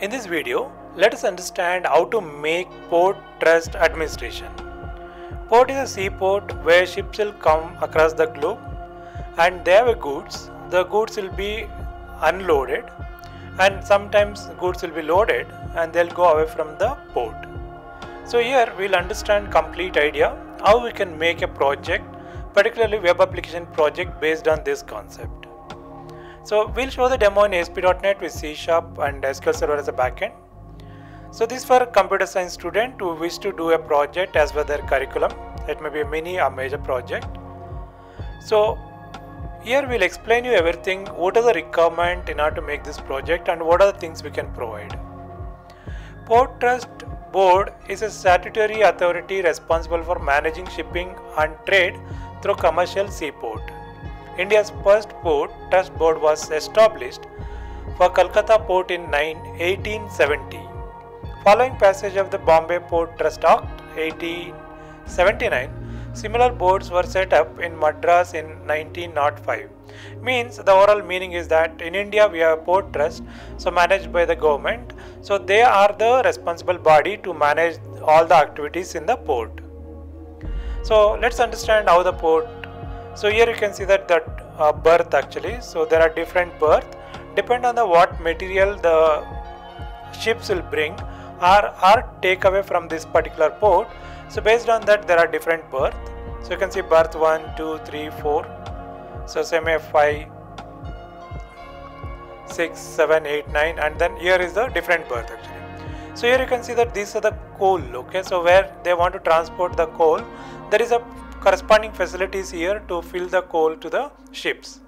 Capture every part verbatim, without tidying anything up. In this video, let us understand how to make port trust administration. Port is a seaport where ships will come across the globe and they have goods. The goods will be unloaded and sometimes goods will be loaded and they'll go away from the port. So here we'll understand complete idea how we can make a project, particularly web application project based on this concept. So we'll show the demo in A S P dot net with C sharp and S Q L Server as a backend. So this is for a computer science student who wish to do a project as per their curriculum. It may be a mini or major project. So here we'll explain you everything, what are the requirements in order to make this project and what are the things we can provide. Port Trust Board is a statutory authority responsible for managing shipping and trade through commercial seaport. India's first Port Trust Board was established for Kolkata Port in eighteen seventy. Following passage of the Bombay Port Trust Act eighteen seventy-nine, similar boards were set up in Madras in nineteen oh five. Means the overall meaning is that in India we have a port trust, so managed by the government. So they are the responsible body to manage all the activities in the port. So let's understand how the port. So here you can see that the uh, berth actually, so there are different berth, depend on the what material the ships will bring or, or take away from this particular port. So based on that there are different berth. So you can see berth one, two, three, four, so semi five, six, seven, eight, nine, and then here is the different berth actually. So here you can see that these are the coal, okay, so where they want to transport the coal, there is a corresponding facilities here to fill the coal to the ships,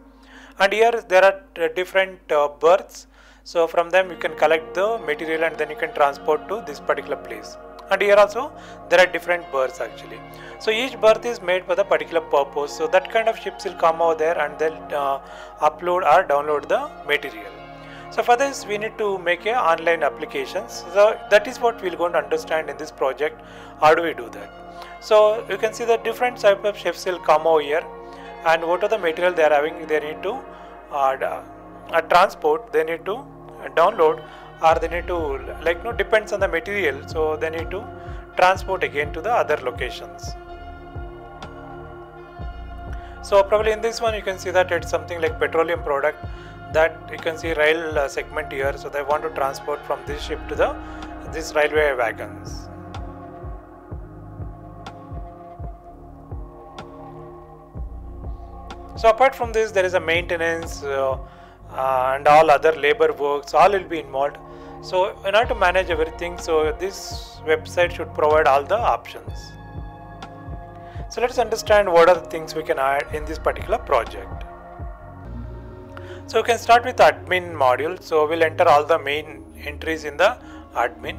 and here there are different uh, berths, so from them you can collect the material and then you can transport to this particular place, and here also there are different berths actually. So each berth is made for the particular purpose, so that kind of ships will come over there and they'll uh, upload or download the material. So for this we need to make a online applications, so that is what we're going to understand in this project, how do we do that. So you can see the different type of ships will come over here and what are the material they are having, they need to uh, uh, transport, they need to download, or they need to like no depends on the material, so they need to transport again to the other locations. So probably in this one you can see that it's something like petroleum product, that you can see rail uh, segment here, so they want to transport from this ship to the this railway wagons. So apart from this there is a maintenance uh, uh, and all other labor works, all will be involved. So in order to manage everything, so this website should provide all the options. So let's understand what are the things we can add in this particular project. So you can start with admin module, so we'll enter all the main entries in the admin.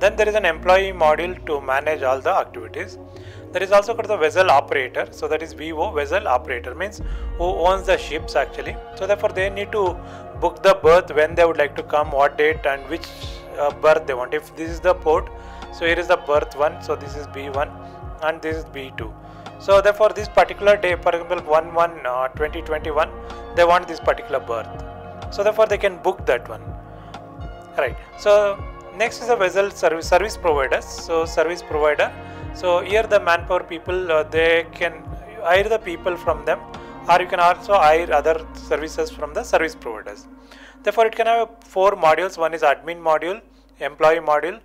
Then there is an employee module to manage all the activities. There is also called the vessel operator, so that is V O, vessel operator means who owns the ships actually. So therefore they need to book the berth, when they would like to come, what date and which uh, berth they want. If this is the port, so here is the berth one, so this is B one and this is B two. So therefore this particular day, for example one one twenty twenty-one, they want this particular berth, so therefore they can book that one, right. So next is a vessel service service providers, so service provider, so here the manpower people, uh, they can hire the people from them, or you can also hire other services from the service providers. Therefore it can have four modules, one is admin module, employee module,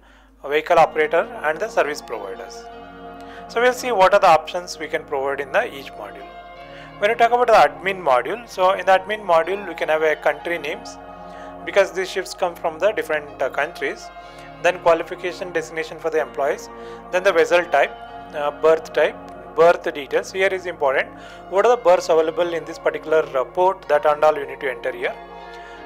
vehicle operator and the service providers. So we'll see what are the options we can provide in the each module. When we talk about the admin module, so in the admin module we can have a country names, because these ships come from the different uh, countries, then qualification designation for the employees, then the vessel type, uh, berth type, berth details. Here is important, what are the berths available in this particular uh, port, that and all you need to enter here.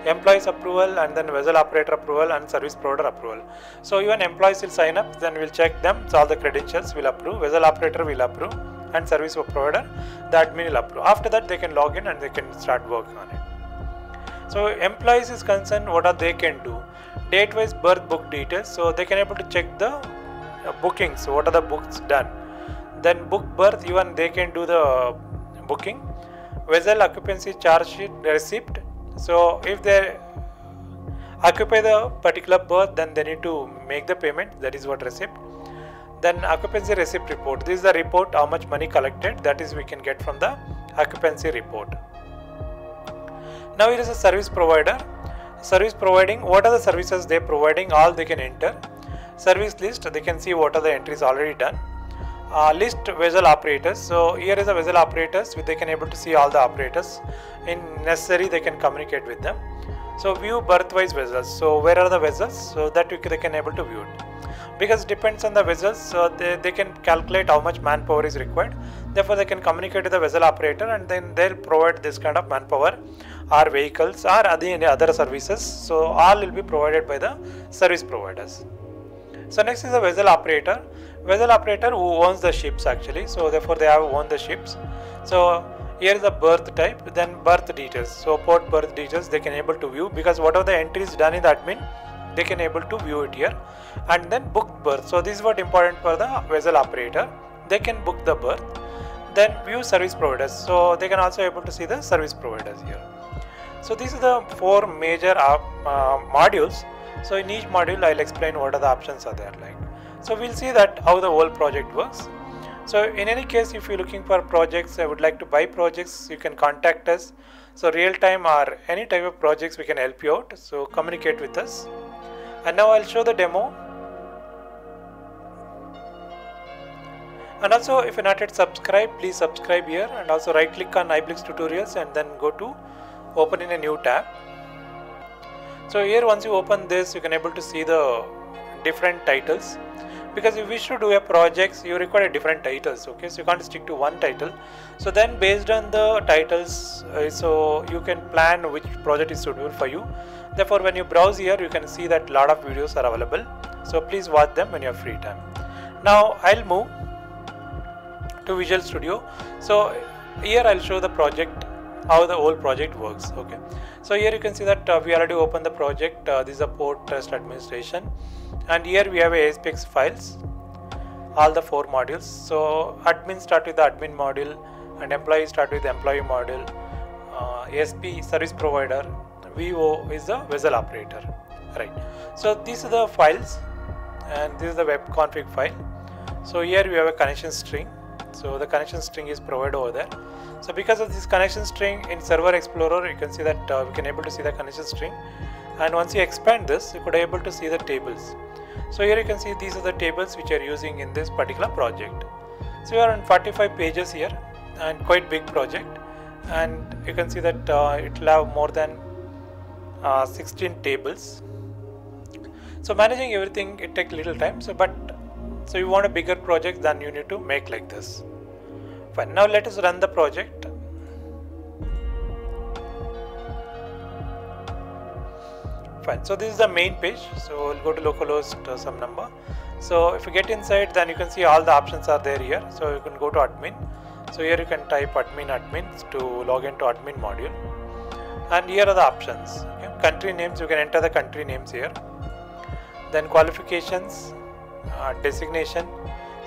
Employees approval and then vessel operator approval and service provider approval. So even employees will sign up, then we'll check them, so all the credentials will approve, vessel operator will approve and service provider, the admin will approve. After that they can log in and they can start working on it. So employees is concerned, what are they can do, date wise berth book details, so they can able to check the uh, bookings, what are the books done, then book berth, even they can do the uh, booking, vessel occupancy charge sheet receipt. So if they occupy the particular berth, then they need to make the payment, that is what receipt. Then occupancy receipt report, this is the report how much money collected, that is we can get from the occupancy report. Now it is a service provider. Service providing, what are the services they are providing, all they can enter. Service list, they can see what are the entries already done. Uh, list vessel operators, so here is a vessel operators, so they can able to see all the operators, in necessary they can communicate with them. So view berthwise vessels, so where are the vessels, so that they can able to view it. Because it depends on the vessels, so they, they can calculate how much manpower is required. Therefore, they can communicate to the vessel operator and then they'll provide this kind of manpower or vehicles or other services. So all will be provided by the service providers. So next is the vessel operator. Vessel operator who owns the ships actually. So therefore, they have owned the ships. So here is the berth type, then berth details. So port berth details they can able to view, because whatever the entries done in the admin, they can able to view it here, and then book berth. So this is what important for the vessel operator, they can book the berth. Then view service providers, so they can also able to see the service providers here. So these are the four major uh, uh, modules. So in each module I'll explain what are the options are there like. So we'll see that how the whole project works. So in any case, if you're looking for projects, I would like to buy projects, you can contact us. So real time or any type of projects we can help you out, so communicate with us. And now I'll show the demo. And also, if you're not yet subscribed, please subscribe here, and also right click on Highblix tutorials and then go to open in a new tab. So here once you open this, you can able to see the different titles, because if you wish to do a projects, you require different titles. Okay, so you can't stick to one title. So then based on the titles, uh, so you can plan which project is suitable for you. Therefore, when you browse here, you can see that lot of videos are available. So please watch them when you have free time. Now I'll move to Visual Studio. So here I'll show the project, how the whole project works. Okay. So here you can see that uh, we already opened the project. Uh, this is a Port Trust Administration, and here we have A S P X files, all the four modules. So admin start with the admin module, and employee start with the employee module. Uh, A S P service provider. V O is the vessel operator, right? So these are the files, and this is the web config file. So here we have a connection string, so the connection string is provided over there. So because of this connection string in Server Explorer, you can see that uh, we can able to see the connection string, and once you expand this, you could able to see the tables. So here you can see these are the tables which are using in this particular project. So we are on forty-five pages here, and quite big project, and you can see that uh, it will have more than Uh, sixteen tables. So managing everything, it takes little time. So but so you want a bigger project, then you need to make like this. Fine. Now let us run the project. Fine. So this is the main page. So we'll go to localhost uh, some number. So if you get inside, then you can see all the options are there here. So you can go to admin. So here you can type admin admins to log into admin module. And here are the options. Okay. Country names, you can enter the country names here. Then qualifications, uh, designation.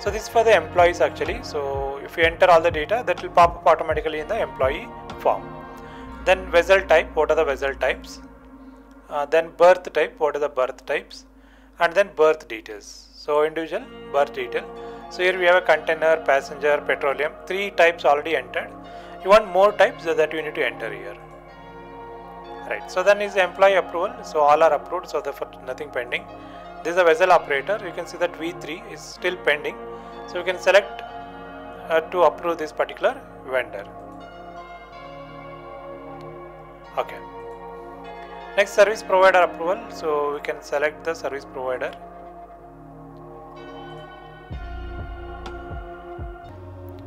So this is for the employees actually. So if you enter all the data, that will pop up automatically in the employee form. Then vessel type, what are the vessel types? Uh, then birth type, what are the birth types? And then birth details. So individual, birth detail. So here we have a container, passenger, petroleum. Three types already entered. You want more types, so that you need to enter here. Right, so then is employee approval, so all are approved, so therefore nothing pending. This is a vessel operator, you can see that V three is still pending, so you can select uh, to approve this particular vendor. Okay. Next, service provider approval, so we can select the service provider.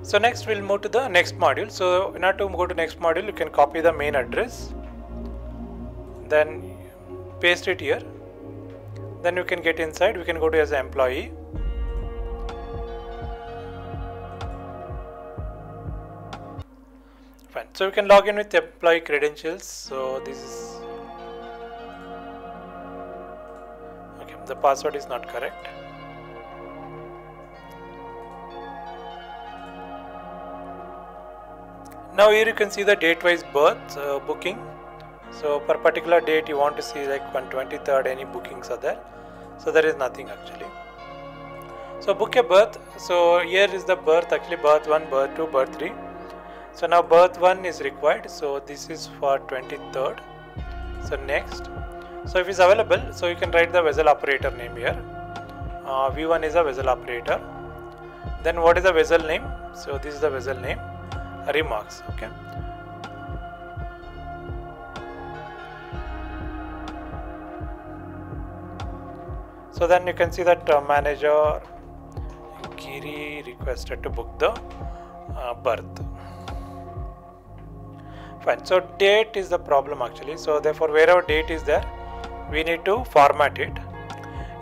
So next we'll move to the next module. So in order to go to next module, you can copy the main address, then paste it here, then you can get inside, we can go to as employee. Fine. So you can log in with employee credentials, so this is okay, the password is not correct. Now here you can see the date wise birth uh, booking. So per particular date you want to see like on twenty-third any bookings are there. So there is nothing actually. So book a berth. So here is the berth actually, berth one, berth two, berth three. So now berth one is required. So this is for twenty-third. So next. So if it's available, so you can write the vessel operator name here. Uh, V one is a vessel operator. Then what is the vessel name? So this is the vessel name. Remarks. Okay. So then you can see that uh, manager Giri requested to book the uh, berth. Fine. So date is the problem actually. So therefore wherever date is there, we need to format it.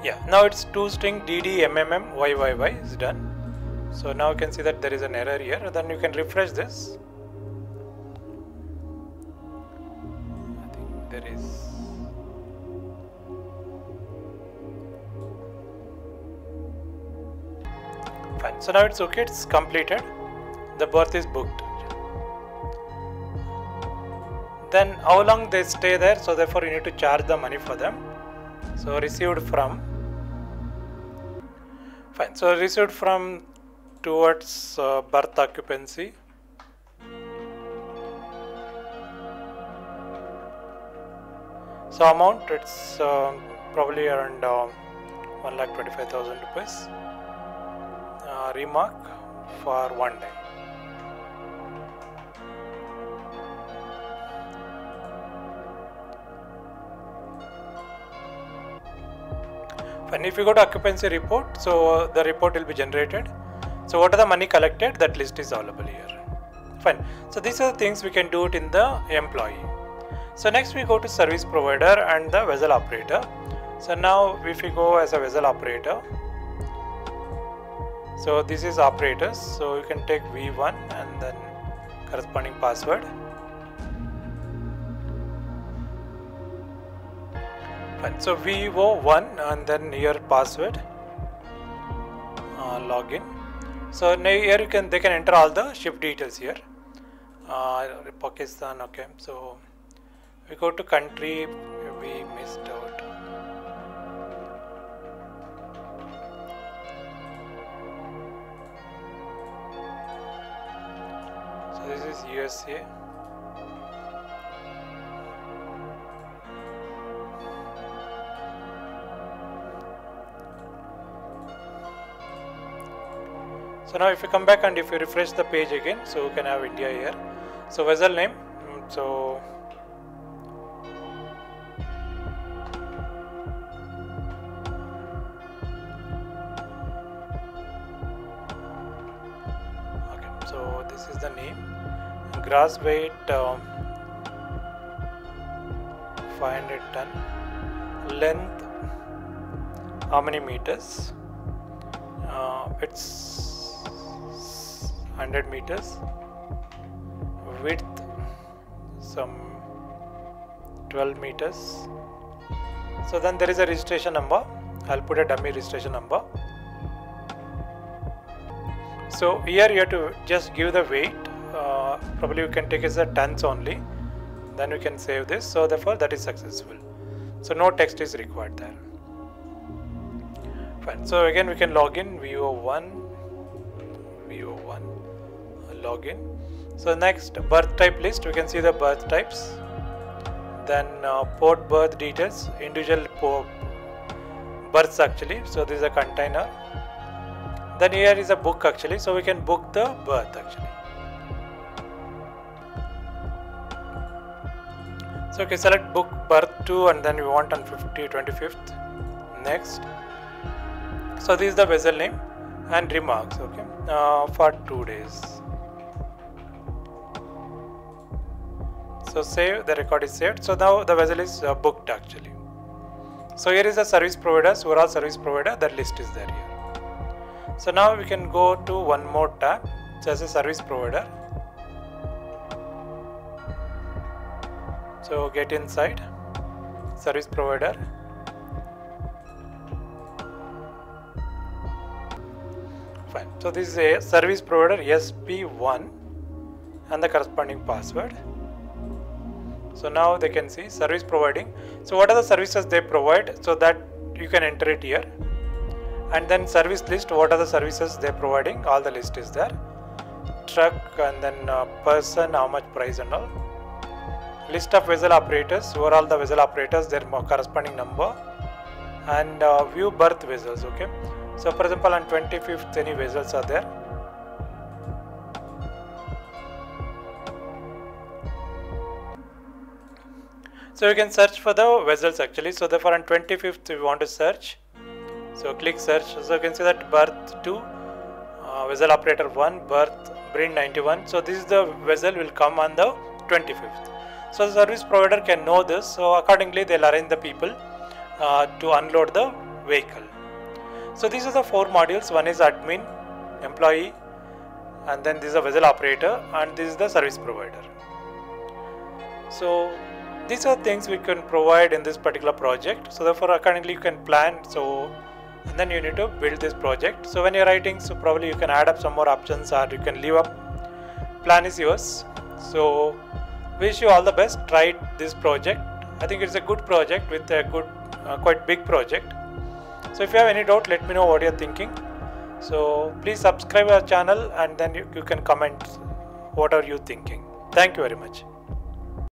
Yeah. Now it's two string D D M M M Y Y Y is done. So now you can see that there is an error here. Then you can refresh this. I think there is. Fine. So now it's okay. It's completed. The berth is booked. Then how long they stay there? So therefore you need to charge the money for them. So received from. Fine. So received from. Towards uh, berth occupancy. So amount, it's uh, probably around uh, one lakh twenty-five thousand rupees. Uh, remark for one day. And if you go to occupancy report, so uh, the report will be generated. So what are the money collected? That list is available here. Fine. So these are the things we can do it in the employee. So next we go to service provider and the vessel operator. So now if we go as a vessel operator. So this is operators. So you can take V one and then corresponding password. Fine. So V O one and then your password. Uh, login. So now here you can, they can enter all the ship details here. Uh, Pakistan, okay. So we go to country, we missed out. So this is U S A. So now if you come back and if you refresh the page again, so you can have India here. So vessel name, so okay, so this is the name. Gross weight uh, five hundred ton. Length how many meters? Uh, it's one hundred meters. Width some twelve meters. So then there is a registration number. I'll put a dummy registration number. So here you have to just give the weight, uh, probably you can take as a tons only, then you can save this. So therefore that is successful. So no text is required there. Fine. So again we can log in V O one V O one. Login. So next birth type list, we can see the birth types. Then uh, port birth details, individual port births actually. So this is a container. Then here is a book actually. So we can book the birth actually. So you can select book birth to and then we want on fifty, twenty-fifth. Next. So this is the vessel name and remarks. Okay. Uh, for two days. So save, the record is saved. So now the vessel is uh, booked actually. So here is the service provider, overall service provider, that list is there here. So now we can go to one more tab, so as a service provider. So get inside service provider. So this is a service provider S P one and the corresponding password. So So now they can see service providing. So what are the services they provide, so that you can enter it here. And then service list, what are the services they're providing, all the list is there. Truck, and then uh, person, how much price and all. List of vessel operators, who are all the vessel operators, their corresponding number. And uh, view birth vessels, okay. So for example on twenty-fifth any vessels are there. So you can search for the vessels actually. So therefore on twenty-fifth you want to search. So click search. So you can see that berth two, uh, vessel operator one, berth Brin ninety-one. So this is the vessel will come on the twenty-fifth. So the service provider can know this. So accordingly they'll arrange the people uh, to unload the vehicle. So these are the four modules. One is admin, employee, and then this is a vessel operator, and this is the service provider. So these are things we can provide in this particular project. So therefore accordingly you can plan. So and then you need to build this project. So when you're writing, so probably you can add up some more options, or you can leave up. Plan is yours. So wish you all the best. Try this project. I think it's a good project with a good, uh, quite big project. So if you have any doubt, let me know what you're thinking. So please subscribe our channel, and then you, you can comment whatever you're thinking. Thank you very much.